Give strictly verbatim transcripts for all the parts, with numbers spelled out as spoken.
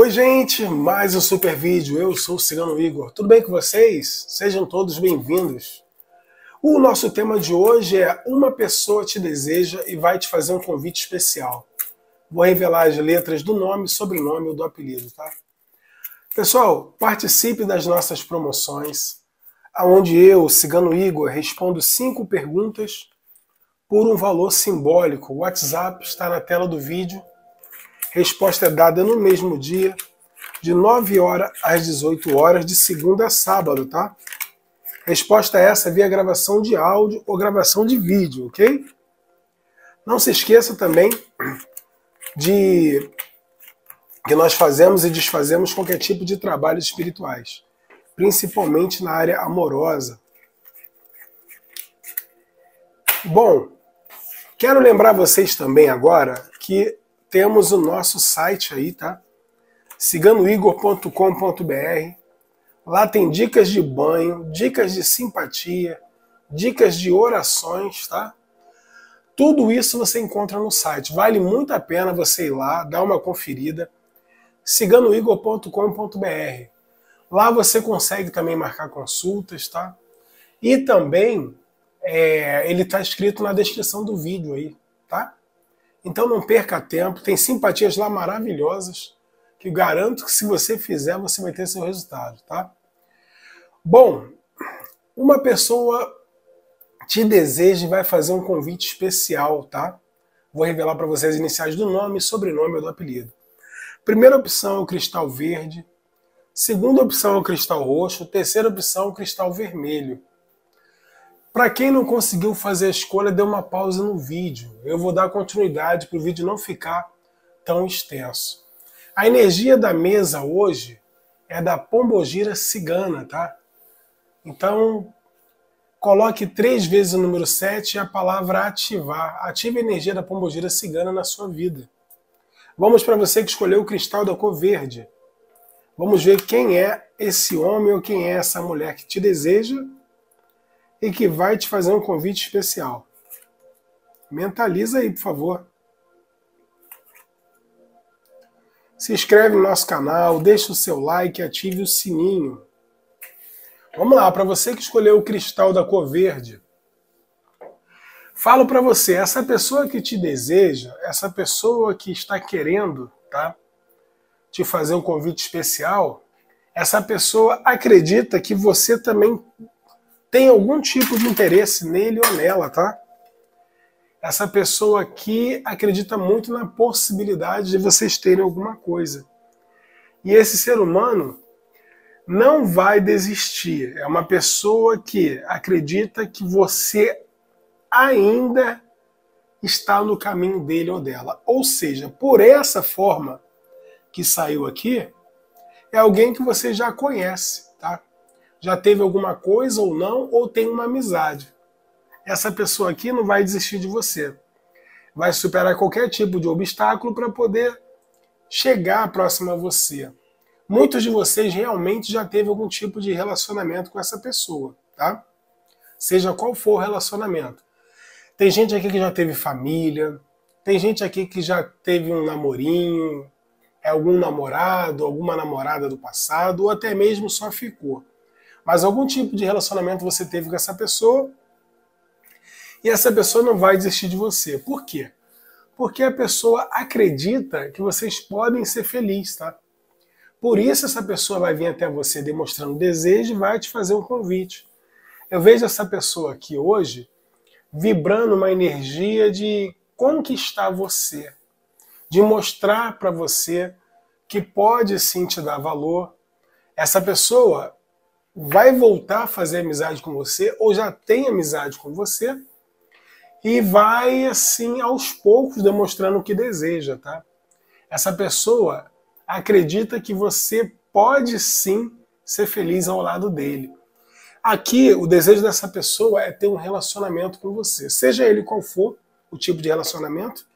Oi gente, mais um super vídeo, eu sou o Cigano Igor, tudo bem com vocês? Sejam todos bem-vindos. O nosso tema de hoje é uma pessoa te deseja e vai te fazer um convite especial. Vou revelar as letras do nome, sobrenome ou do apelido, tá? Pessoal, participe das nossas promoções, onde eu, Cigano Igor, respondo cinco perguntas por um valor simbólico. O WhatsApp está na tela do vídeo. Resposta é dada no mesmo dia, de nove horas às dezoito horas, de segunda a sábado, tá? Resposta é essa via gravação de áudio ou gravação de vídeo, ok? Não se esqueça também de que nós fazemos e desfazemos qualquer tipo de trabalhos espirituais, principalmente na área amorosa. Bom, quero lembrar vocês também agora que temos o nosso site aí, tá? cigano igor ponto com ponto br. Lá tem dicas de banho, dicas de simpatia, dicas de orações, tá? Tudo isso você encontra no site. Vale muito a pena você ir lá, dar uma conferida. cigano igor ponto com ponto br. Lá você consegue também marcar consultas, tá? E também é, ele tá escrito na descrição do vídeo aí, tá? Então não perca tempo, tem simpatias lá maravilhosas, que eu garanto que se você fizer, você vai ter seu resultado, tá? Bom, uma pessoa te deseja e vai fazer um convite especial, tá? Vou revelar para vocês as iniciais do nome, sobrenome ou do apelido. Primeira opção é o cristal verde, segunda opção é o cristal roxo, terceira opção é o cristal vermelho. Para quem não conseguiu fazer a escolha, dê uma pausa no vídeo. Eu vou dar continuidade para o vídeo não ficar tão extenso. A energia da mesa hoje é da Pombogira cigana, tá? Então, coloque três vezes o número sete e a palavra ativar. Ative a energia da Pombogira cigana na sua vida. Vamos para você que escolheu o cristal da cor verde. Vamos ver quem é esse homem ou quem é essa mulher que te deseja e que vai te fazer um convite especial. Mentaliza aí, por favor. Se inscreve no nosso canal, deixa o seu like e ative o sininho. Vamos lá, para você que escolheu o cristal da cor verde. Falo para você, essa pessoa que te deseja, essa pessoa que está querendo, tá, te fazer um convite especial, essa pessoa acredita que você também tem algum tipo de interesse nele ou nela, tá? Essa pessoa aqui acredita muito na possibilidade de vocês terem alguma coisa. E esse ser humano não vai desistir. É uma pessoa que acredita que você ainda está no caminho dele ou dela. Ou seja, por essa forma que saiu aqui, é alguém que você já conhece, tá? Já teve alguma coisa ou não, ou tem uma amizade. Essa pessoa aqui não vai desistir de você. Vai superar qualquer tipo de obstáculo para poder chegar próximo a você. Muitos de vocês realmente já teve algum tipo de relacionamento com essa pessoa, tá? Seja qual for o relacionamento. Tem gente aqui que já teve família, tem gente aqui que já teve um namorinho, algum namorado, alguma namorada do passado, ou até mesmo só ficou. Mas algum tipo de relacionamento você teve com essa pessoa e essa pessoa não vai desistir de você. Por quê? Porque a pessoa acredita que vocês podem ser felizes, tá? Por isso essa pessoa vai vir até você demonstrando desejo e vai te fazer um convite. Eu vejo essa pessoa aqui hoje vibrando uma energia de conquistar você, de mostrar para você que pode sim te dar valor. Essa pessoa vai voltar a fazer amizade com você, ou já tem amizade com você, e vai, assim, aos poucos demonstrando o que deseja, tá? Essa pessoa acredita que você pode, sim, ser feliz ao lado dele. Aqui, o desejo dessa pessoa é ter um relacionamento com você, seja ele qual for o tipo de relacionamento.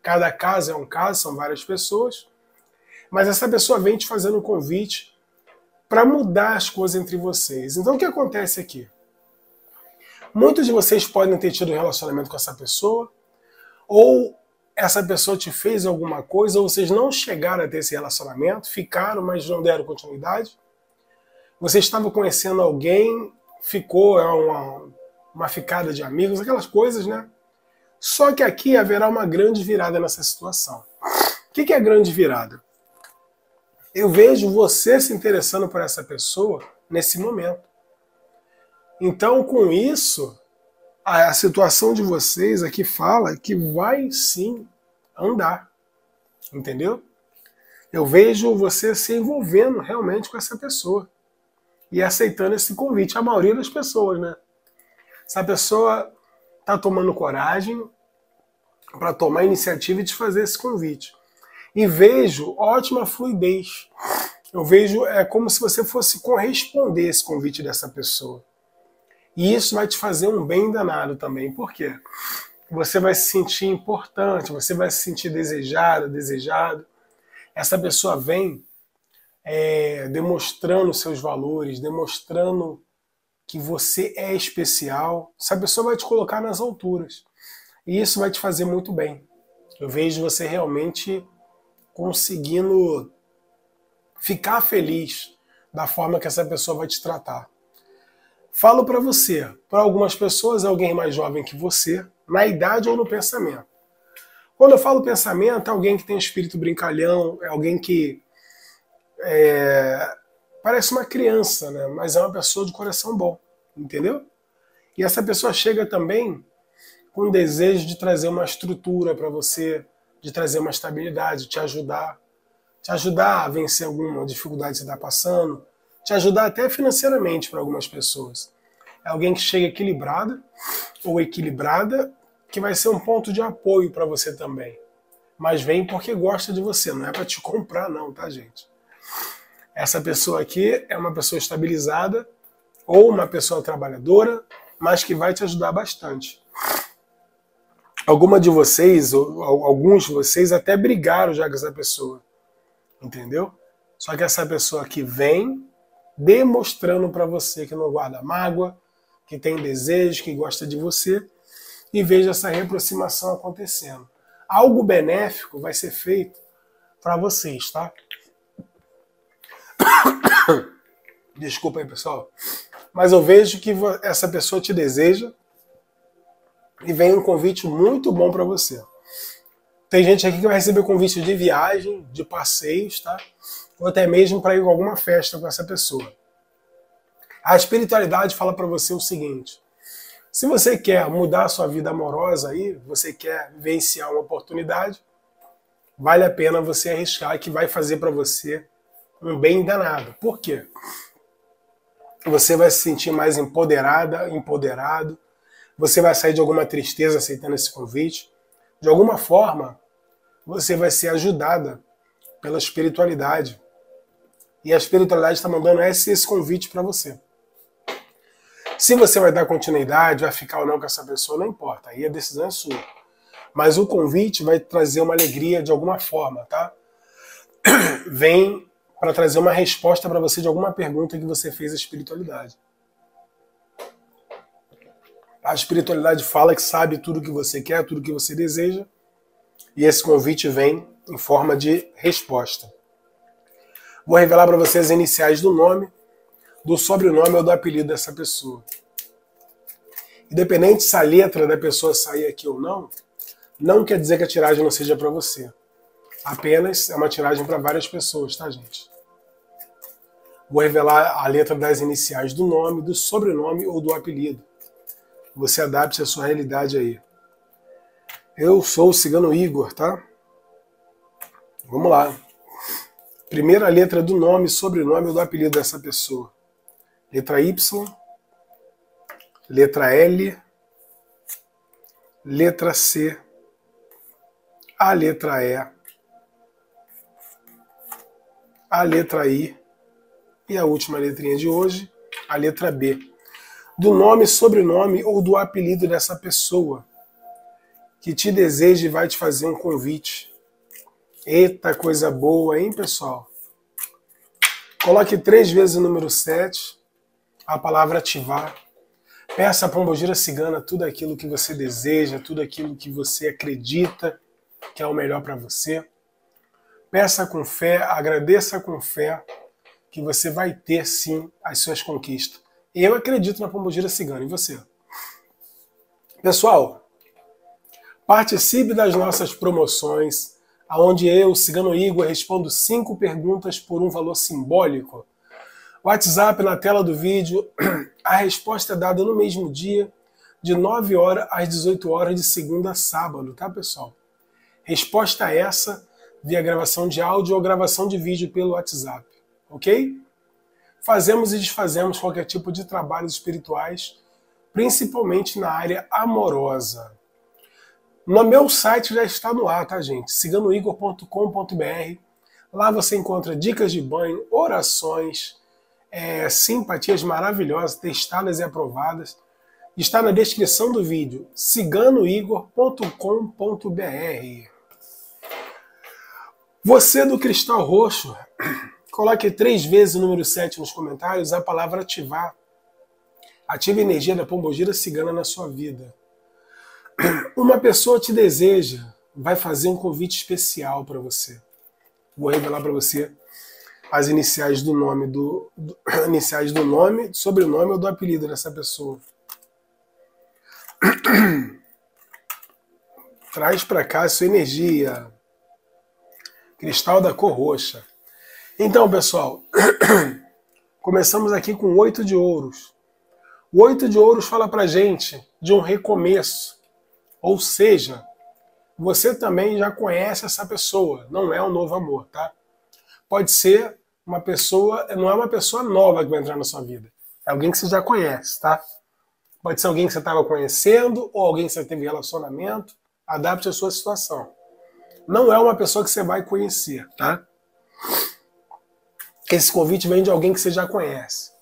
Cada caso é um caso, são várias pessoas. Mas essa pessoa vem te fazendo um convite para mudar as coisas entre vocês. Então o que acontece aqui? Muitos de vocês podem ter tido um relacionamento com essa pessoa, ou essa pessoa te fez alguma coisa, ou vocês não chegaram a ter esse relacionamento, ficaram, mas não deram continuidade. Você estava conhecendo alguém, ficou, é uma, uma ficada de amigos, aquelas coisas, né? Só que aqui haverá uma grande virada nessa situação. O que é grande virada? Eu vejo você se interessando por essa pessoa nesse momento. Então, com isso, a situação de vocês aqui fala que vai sim andar. Entendeu? Eu vejo você se envolvendo realmente com essa pessoa. E aceitando esse convite, a maioria das pessoas, né? Essa pessoa está tomando coragem para tomar a iniciativa e de fazer esse convite. E vejo ótima fluidez. Eu vejo é como se você fosse corresponder a esse convite dessa pessoa. E isso vai te fazer um bem danado também. Por quê? Você vai se sentir importante, você vai se sentir desejado, desejado. Essa pessoa vem é, demonstrando seus valores, demonstrando que você é especial. Essa pessoa vai te colocar nas alturas. E isso vai te fazer muito bem. Eu vejo você realmente conseguindo ficar feliz da forma que essa pessoa vai te tratar. Falo para você, para algumas pessoas é alguém mais jovem que você, na idade ou no pensamento. Quando eu falo pensamento, é alguém que tem um espírito brincalhão, é alguém que é, parece uma criança, né? Mas é uma pessoa de coração bom, entendeu? E essa pessoa chega também com o desejo de trazer uma estrutura para você, de trazer uma estabilidade, te ajudar, te ajudar a vencer alguma dificuldade que você está passando, te ajudar até financeiramente para algumas pessoas. É alguém que chega equilibrada ou equilibrada, que vai ser um ponto de apoio para você também. Mas vem porque gosta de você, não é para te comprar não, tá gente? Essa pessoa aqui é uma pessoa estabilizada ou uma pessoa trabalhadora, mas que vai te ajudar bastante. Alguma de vocês, ou alguns de vocês, até brigaram já com essa pessoa. Entendeu? Só que essa pessoa aqui vem demonstrando para você que não guarda mágoa, que tem desejo, que gosta de você, e veja essa reaproximação acontecendo. Algo benéfico vai ser feito para vocês, tá? Desculpa aí, pessoal. Mas eu vejo que essa pessoa te deseja, e vem um convite muito bom para você. Tem gente aqui que vai receber convite de viagem, de passeios, tá? Ou até mesmo para ir a alguma festa com essa pessoa. A espiritualidade fala para você o seguinte. Se você quer mudar a sua vida amorosa aí, você quer vivenciar uma oportunidade, vale a pena você arriscar, que vai fazer para você um bem danado. Por quê? Você vai se sentir mais empoderada, empoderado. Você vai sair de alguma tristeza aceitando esse convite. De alguma forma, você vai ser ajudada pela espiritualidade. E a espiritualidade está mandando esse, esse convite para você. Se você vai dar continuidade, vai ficar ou não com essa pessoa, não importa. Aí a decisão é sua. Mas o convite vai trazer uma alegria de alguma forma, tá? Vem para trazer uma resposta para você de alguma pergunta que você fez à espiritualidade. A espiritualidade fala que sabe tudo o que você quer, tudo o que você deseja. E esse convite vem em forma de resposta. Vou revelar para vocês as iniciais do nome, do sobrenome ou do apelido dessa pessoa. Independente se a letra da pessoa sair aqui ou não, não quer dizer que a tiragem não seja para você. Apenas é uma tiragem para várias pessoas, tá, gente? Vou revelar a letra das iniciais do nome, do sobrenome ou do apelido. Você adapte a sua realidade aí. Eu sou o Cigano Igor, tá? Vamos lá. Primeira letra do nome, sobrenome ou do apelido dessa pessoa. Letra Y. Letra L. Letra C. A letra E. A letra I. E a última letrinha de hoje, a letra B. Do nome, sobrenome ou do apelido dessa pessoa que te deseja e vai te fazer um convite. Eita, coisa boa, hein, pessoal? Coloque três vezes o número sete, a palavra ativar. Peça à Pombogira Cigana tudo aquilo que você deseja, tudo aquilo que você acredita, que é o melhor para você. Peça com fé, agradeça com fé, que você vai ter sim as suas conquistas. Eu acredito na Pombogira cigana, e você? Pessoal, participe das nossas promoções, onde eu, Cigano Igor, respondo cinco perguntas por um valor simbólico. WhatsApp na tela do vídeo, a resposta é dada no mesmo dia, de nove horas às dezoito horas de segunda a sábado, tá pessoal? Resposta a essa via gravação de áudio ou gravação de vídeo pelo WhatsApp, ok? Fazemos e desfazemos qualquer tipo de trabalhos espirituais, principalmente na área amorosa. No meu site já está no ar, tá gente? cigano igor ponto com ponto br. Lá você encontra dicas de banho, orações, é, simpatias maravilhosas, testadas e aprovadas. Está na descrição do vídeo, cigano igor ponto com ponto br. Você do cristal roxo, coloque três vezes o número sete nos comentários, a palavra ativar. Ative a energia da Pombogira cigana na sua vida. Uma pessoa te deseja, vai fazer um convite especial para você. Vou revelar para você as iniciais do nome, do, do, iniciais do nome, sobrenome ou do apelido dessa pessoa. Traz para cá a sua energia. Cristal da cor roxa. Então, pessoal, começamos aqui com oito de ouros. O oito de ouros fala pra gente de um recomeço. Ou seja, você também já conhece essa pessoa. Não é um novo amor, tá? Pode ser uma pessoa... Não é uma pessoa nova que vai entrar na sua vida. É alguém que você já conhece, tá? Pode ser alguém que você estava conhecendo ou alguém que você teve relacionamento. Adapte a sua situação. Não é uma pessoa que você vai conhecer, tá? Esse convite vem de alguém que você já conhece.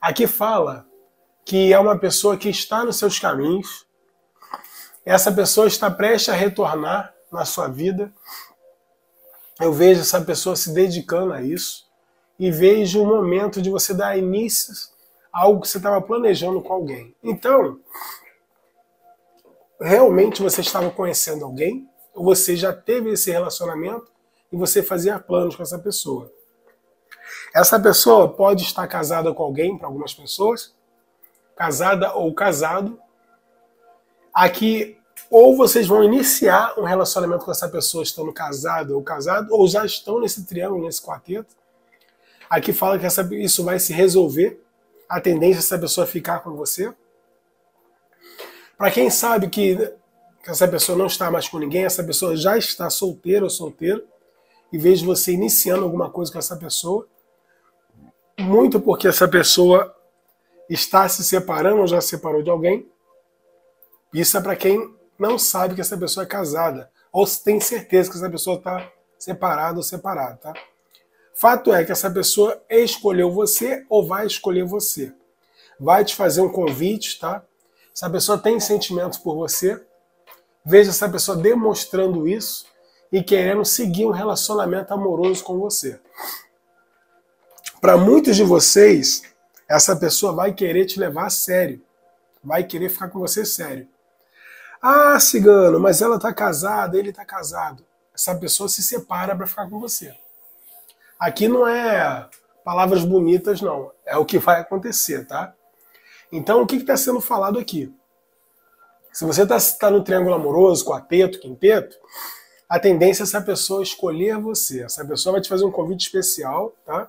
Aqui fala que é uma pessoa que está nos seus caminhos. Essa pessoa está prestes a retornar na sua vida. Eu vejo essa pessoa se dedicando a isso e vejo o momento de você dar início a algo que você estava planejando com alguém. Então, realmente você estava conhecendo alguém, ou você já teve esse relacionamento e você fazia planos com essa pessoa. Essa pessoa pode estar casada com alguém, para algumas pessoas, casada ou casado. Aqui, ou vocês vão iniciar um relacionamento com essa pessoa estando casado ou casado, ou já estão nesse triângulo, nesse quarteto. Aqui fala que essa, isso vai se resolver. A tendência é essa pessoa ficar com você. Para quem sabe que, que essa pessoa não está mais com ninguém, essa pessoa já está solteira ou solteiro, e vejo você iniciando alguma coisa com essa pessoa. Muito porque essa pessoa está se separando ou já se separou de alguém. Isso é para quem não sabe que essa pessoa é casada, ou tem certeza que essa pessoa está separada ou separada, tá? Fato é que essa pessoa escolheu você ou vai escolher você. Vai te fazer um convite, tá? Essa pessoa tem sentimentos por você. Veja essa pessoa demonstrando isso e querendo seguir um relacionamento amoroso com você. Para muitos de vocês, essa pessoa vai querer te levar a sério. Vai querer ficar com você sério. Ah, cigano, mas ela tá casada, ele tá casado. Essa pessoa se separa para ficar com você. Aqui não é palavras bonitas, não. É o que vai acontecer, tá? Então, o que está sendo falado aqui? Se você está tá no triângulo amoroso, quarteto, quinteto, a tendência é essa pessoa escolher você. Essa pessoa vai te fazer um convite especial, tá?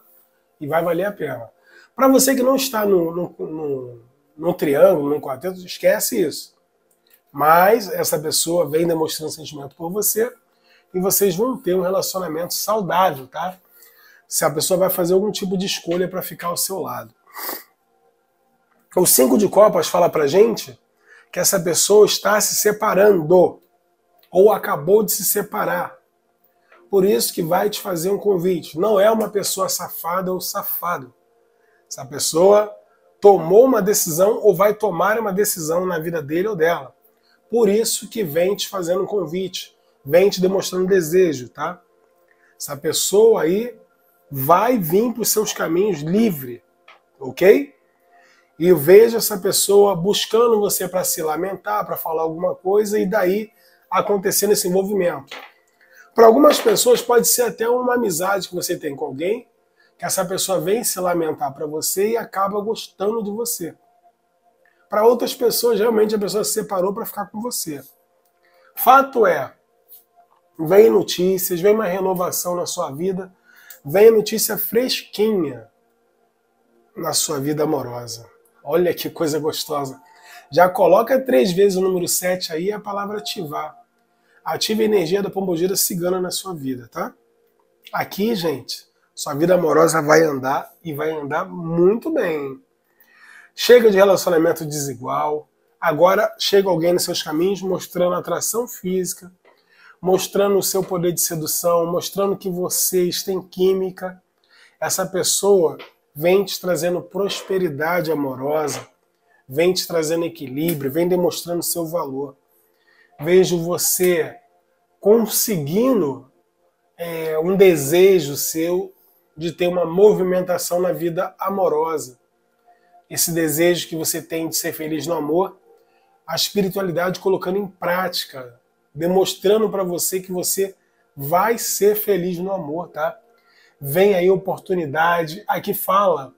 E vai valer a pena. Para você que não está no, no, no, no triângulo, no quarteto, esquece isso. Mas essa pessoa vem demonstrando sentimento por você e vocês vão ter um relacionamento saudável, tá? Se a pessoa vai fazer algum tipo de escolha para ficar ao seu lado. O cinco de copas fala pra gente que essa pessoa está se separando ou acabou de se separar. Por isso que vai te fazer um convite. Não é uma pessoa safada ou safado. Essa pessoa tomou uma decisão ou vai tomar uma decisão na vida dele ou dela. Por isso que vem te fazendo um convite, vem te demonstrando desejo, tá? Essa pessoa aí vai vir para os seus caminhos livre, ok? E eu vejo essa pessoa buscando você para se lamentar, para falar alguma coisa, e daí acontecendo esse envolvimento. Para algumas pessoas pode ser até uma amizade que você tem com alguém, que essa pessoa vem se lamentar para você e acaba gostando de você. Para outras pessoas, realmente a pessoa se separou para ficar com você. Fato é, vem notícias, vem uma renovação na sua vida, vem notícia fresquinha na sua vida amorosa. Olha que coisa gostosa. Já coloca três vezes o número sete aí, a palavra ativar. Ative a energia da pombogira cigana na sua vida, tá? Aqui, gente, sua vida amorosa vai andar e vai andar muito bem. Chega de relacionamento desigual. Agora chega alguém nos seus caminhos mostrando atração física, mostrando o seu poder de sedução, mostrando que vocês têm química. Essa pessoa vem te trazendo prosperidade amorosa, vem te trazendo equilíbrio, vem demonstrando seu valor. Vejo você conseguindo é, um desejo seu de ter uma movimentação na vida amorosa. Esse desejo que você tem de ser feliz no amor, a espiritualidade colocando em prática, demonstrando para você que você vai ser feliz no amor, tá? Vem aí oportunidade. Aqui fala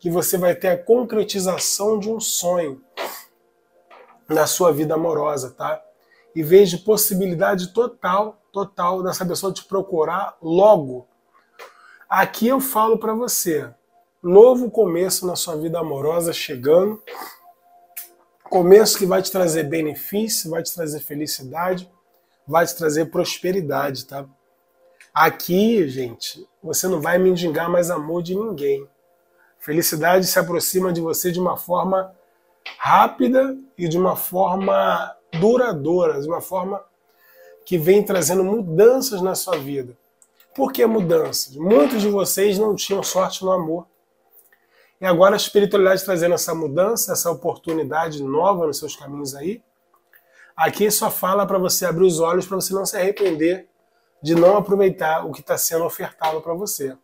que você vai ter a concretização de um sonho na sua vida amorosa, tá? E vejo possibilidade total, total dessa pessoa te procurar logo. Aqui eu falo para você, novo começo na sua vida amorosa chegando, começo que vai te trazer benefício, vai te trazer felicidade, vai te trazer prosperidade, tá? Aqui, gente, você não vai mendigar mais amor de ninguém. Felicidade se aproxima de você de uma forma rápida e de uma forma duradoura, de uma forma que vem trazendo mudanças na sua vida. Por que mudanças? Muitos de vocês não tinham sorte no amor. E agora a espiritualidade trazendo essa mudança, essa oportunidade nova nos seus caminhos aí. Aqui só fala para você abrir os olhos, para você não se arrepender de não aproveitar o que está sendo ofertado para você.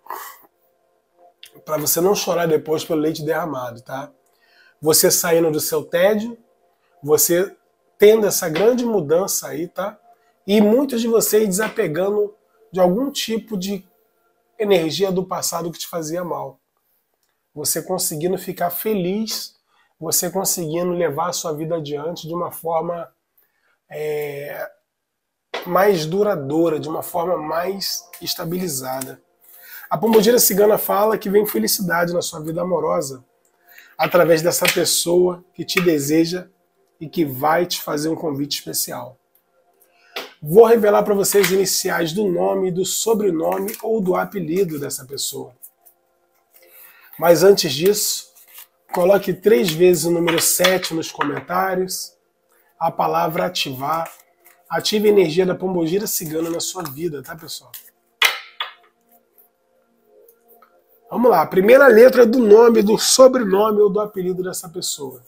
Para você não chorar depois pelo leite derramado, tá? Você saindo do seu tédio, você tendo essa grande mudança aí, tá? E muitos de vocês desapegando de algum tipo de energia do passado que te fazia mal. Você conseguindo ficar feliz, você conseguindo levar a sua vida adiante de uma forma é, mais duradoura, de uma forma mais estabilizada. A pombogira cigana fala que vem felicidade na sua vida amorosa, através dessa pessoa que te deseja e que vai te fazer um convite especial. Vou revelar para vocês os iniciais do nome, do sobrenome ou do apelido dessa pessoa. Mas antes disso, coloque três vezes o número sete nos comentários, a palavra ativar, ative a energia da pombogira cigana na sua vida, tá, pessoal? Vamos lá, a primeira letra do nome, do sobrenome ou do apelido dessa pessoa.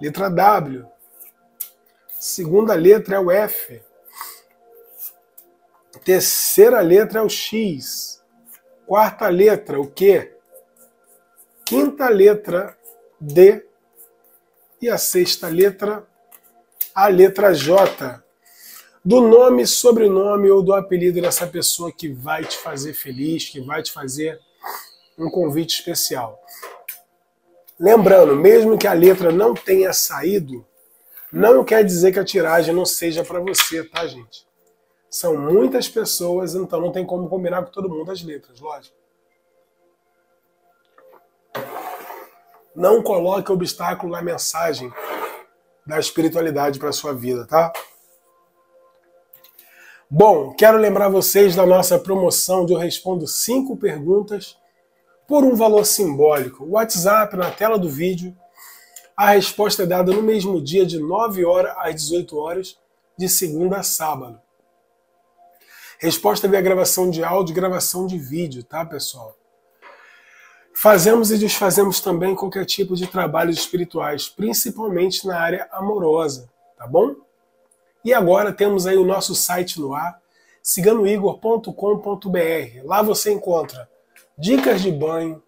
Letra W. Segunda letra é o F. Terceira letra é o X. Quarta letra, o Q. Quinta letra, D. E a sexta letra, a letra J. Do nome, sobrenome ou do apelido dessa pessoa que vai te fazer feliz, que vai te fazer um convite especial. Lembrando, mesmo que a letra não tenha saído, não quer dizer que a tiragem não seja para você, tá, gente? São muitas pessoas, então não tem como combinar com todo mundo as letras, lógico. Não coloque obstáculo na mensagem da espiritualidade para sua vida, tá? Bom, quero lembrar vocês da nossa promoção de Eu Respondo cinco Perguntas por um valor simbólico. O WhatsApp na tela do vídeo. A resposta é dada no mesmo dia de nove horas às dezoito horas, de segunda a sábado. Resposta via gravação de áudio e gravação de vídeo, tá, pessoal? Fazemos e desfazemos também qualquer tipo de trabalhos espirituais, principalmente na área amorosa, tá bom? E agora temos aí o nosso site no ar, cigano igor ponto com ponto br. Lá você encontra dicas de banho,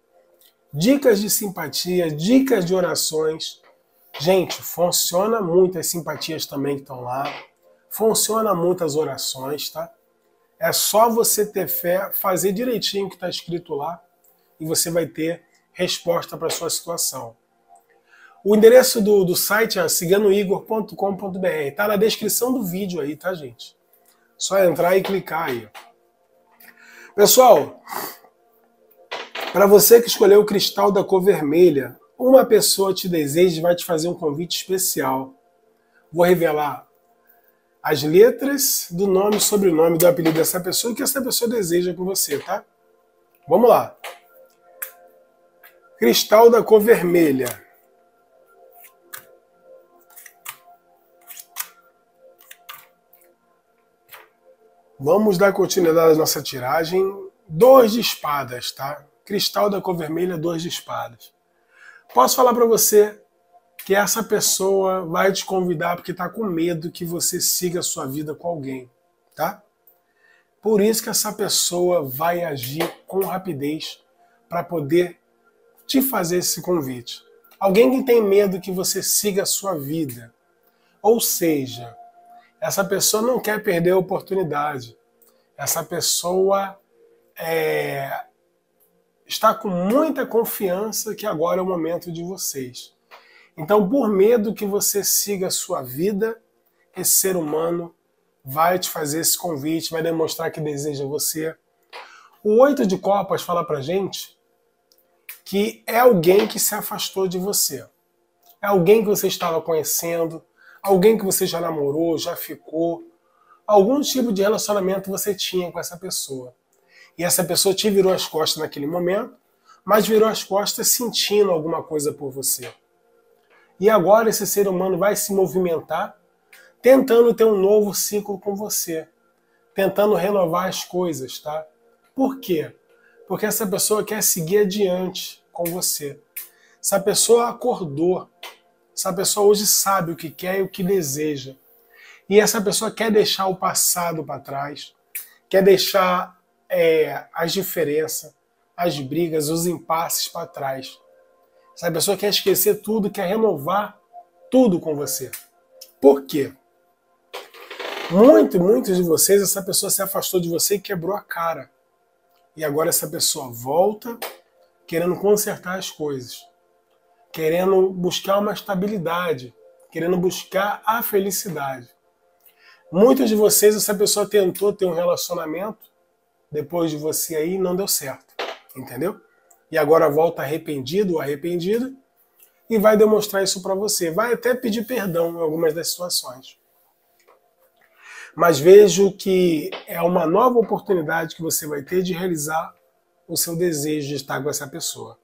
dicas de simpatia, dicas de orações. Gente, funciona muito as simpatias também que estão lá. Funciona muito as orações, tá? É só você ter fé, fazer direitinho o que está escrito lá e você vai ter resposta para a sua situação. O endereço do, do site é cigano igor ponto com ponto br. Tá na descrição do vídeo aí, tá, gente? Só entrar e clicar aí. Pessoal, para você que escolheu o cristal da cor vermelha, uma pessoa te deseja e vai te fazer um convite especial. Vou revelar as letras do nome, sobrenome, do apelido dessa pessoa e que essa pessoa deseja com você, tá? Vamos lá. Cristal da cor vermelha. Vamos dar continuidade à nossa tiragem. Dois de espadas, tá? Cristal da cor vermelha, dois de espadas. Posso falar para você que essa pessoa vai te convidar porque está com medo que você siga a sua vida com alguém, tá? Por isso que essa pessoa vai agir com rapidez para poder te fazer esse convite. Alguém que tem medo que você siga a sua vida. Ou seja, essa pessoa não quer perder a oportunidade. Essa pessoa é, está com muita confiança que agora é o momento de vocês. Então, por medo que você siga a sua vida, esse ser humano vai te fazer esse convite, vai demonstrar que deseja você. O oito de copas fala pra gente que é alguém que se afastou de você. É alguém que você estava conhecendo, alguém que você já namorou, já ficou. Algum tipo de relacionamento você tinha com essa pessoa. E essa pessoa te virou as costas naquele momento, mas virou as costas sentindo alguma coisa por você. E agora esse ser humano vai se movimentar, tentando ter um novo ciclo com você. Tentando renovar as coisas, tá? Por quê? Porque essa pessoa quer seguir adiante com você. Essa pessoa acordou. Essa pessoa hoje sabe o que quer e o que deseja. E essa pessoa quer deixar o passado para trás. Quer deixar é, as diferenças, as brigas, os impasses para trás. Essa pessoa quer esquecer tudo, quer renovar tudo com você. Por quê? Muito, muitos de vocês, essa pessoa se afastou de você e quebrou a cara. E agora essa pessoa volta querendo consertar as coisas. Querendo buscar uma estabilidade. Querendo buscar a felicidade. Muitos de vocês, essa pessoa tentou ter um relacionamento depois de você aí e não deu certo. Entendeu? E agora volta arrependido ou arrependida e vai demonstrar isso para você. Vai até pedir perdão em algumas das situações. Mas vejo que é uma nova oportunidade que você vai ter de realizar o seu desejo de estar com essa pessoa.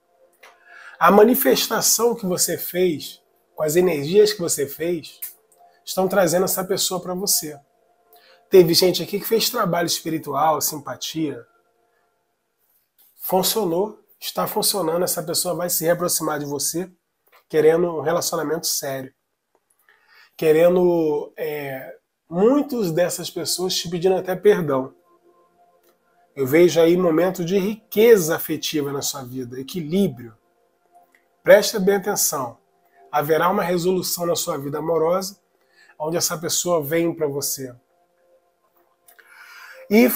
A manifestação que você fez, com as energias que você fez, estão trazendo essa pessoa para você. Teve gente aqui que fez trabalho espiritual, simpatia. Funcionou. Está funcionando, essa pessoa vai se aproximar de você, querendo um relacionamento sério. Querendo, é, muitas dessas pessoas te pedindo até perdão. Eu vejo aí momentos de riqueza afetiva na sua vida, equilíbrio. Presta bem atenção. Haverá uma resolução na sua vida amorosa, onde essa pessoa vem para você. E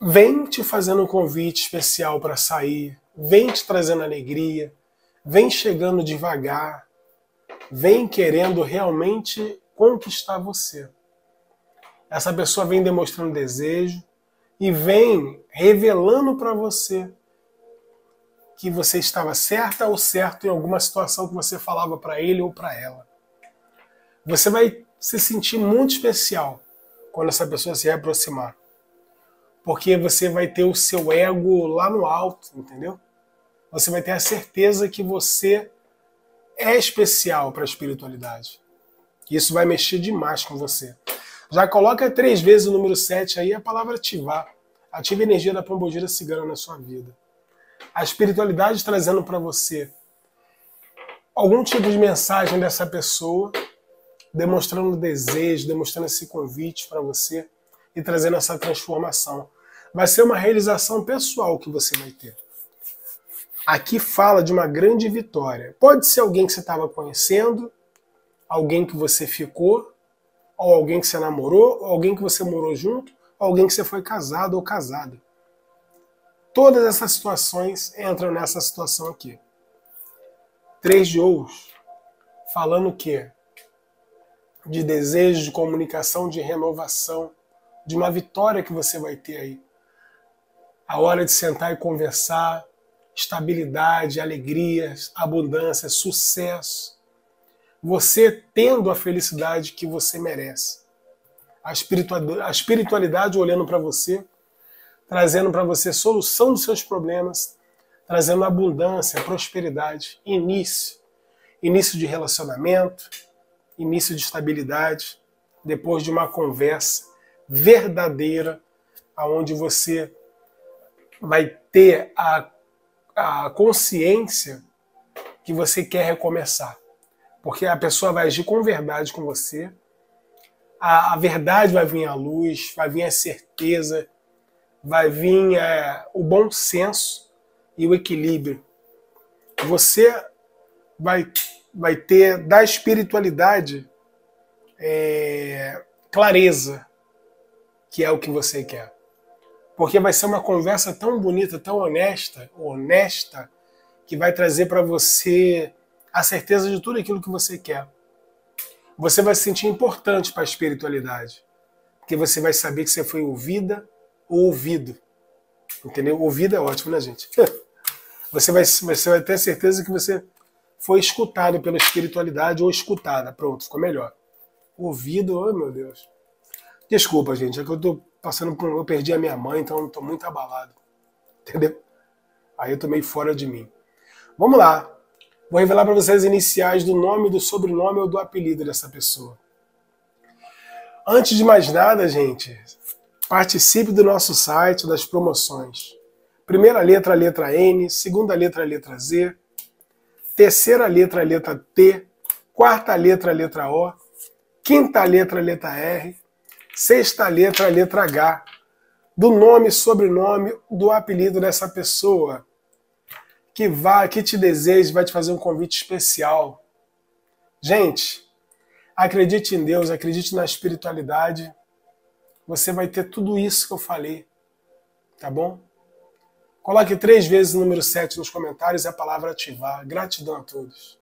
vem te fazendo um convite especial para sair. Vem te trazendo alegria, vem chegando devagar, vem querendo realmente conquistar você. Essa pessoa vem demonstrando desejo e vem revelando para você que você estava certa ou certo em alguma situação que você falava para ele ou para ela. Você vai se sentir muito especial quando essa pessoa se aproximar. Porque você vai ter o seu ego lá no alto, entendeu? Você vai ter a certeza que você é especial para a espiritualidade. Isso vai mexer demais com você. Já coloca três vezes o número sete aí, a palavra ativar. Ativa a energia da Pombogira cigana na sua vida. A espiritualidade trazendo para você algum tipo de mensagem dessa pessoa, demonstrando desejo, demonstrando esse convite para você. E trazendo essa transformação. Vai ser uma realização pessoal que você vai ter. Aqui fala de uma grande vitória. Pode ser alguém que você estava conhecendo, alguém que você ficou, ou alguém que você namorou, ou alguém que você morou junto, ou alguém que você foi casado ou casada. Todas essas situações entram nessa situação aqui. Três de ouros, falando o quê? De desejo, de comunicação, de renovação, de uma vitória que você vai ter aí. A hora de sentar e conversar, estabilidade, alegria, abundância, sucesso. Você tendo a felicidade que você merece. A espiritualidade olhando para você, trazendo para você solução dos seus problemas, trazendo abundância, prosperidade, início. Início de relacionamento, início de estabilidade, depois de uma conversa verdadeira, aonde você vai ter a, a consciência que você quer recomeçar. Porque a pessoa vai agir com verdade com você, a, a verdade vai vir à luz, vai vir a certeza, vai vir é, o bom senso e o equilíbrio. Você vai, vai ter da espiritualidade é, clareza, que é o que você quer. Porque vai ser uma conversa tão bonita, tão honesta, honesta, que vai trazer para você a certeza de tudo aquilo que você quer. Você vai se sentir importante para a espiritualidade, porque você vai saber que você foi ouvida ou ouvido. Entendeu? Ouvida é ótimo, né, gente? Você vai, você vai ter certeza que você foi escutado pela espiritualidade ou escutada. Pronto, ficou melhor. Ouvido, oh meu Deus. Desculpa, gente, é que eu tô passando por... Eu perdi a minha mãe, então eu tô muito abalado. Entendeu? Aí eu tô meio fora de mim. Vamos lá. Vou revelar para vocês as iniciais do nome, do sobrenome ou do apelido dessa pessoa. Antes de mais nada, gente, participe do nosso site, das promoções. Primeira letra, a letra N. Segunda letra, a letra Z. Terceira letra, a letra T. Quarta letra, a letra O. Quinta letra, a letra R. Sexta letra, letra H, do nome, sobrenome, do apelido dessa pessoa, que vai, que te deseja, vai te fazer um convite especial. Gente, acredite em Deus, acredite na espiritualidade, você vai ter tudo isso que eu falei, tá bom? Coloque três vezes o número sete nos comentários e a palavra ativar. Gratidão a todos.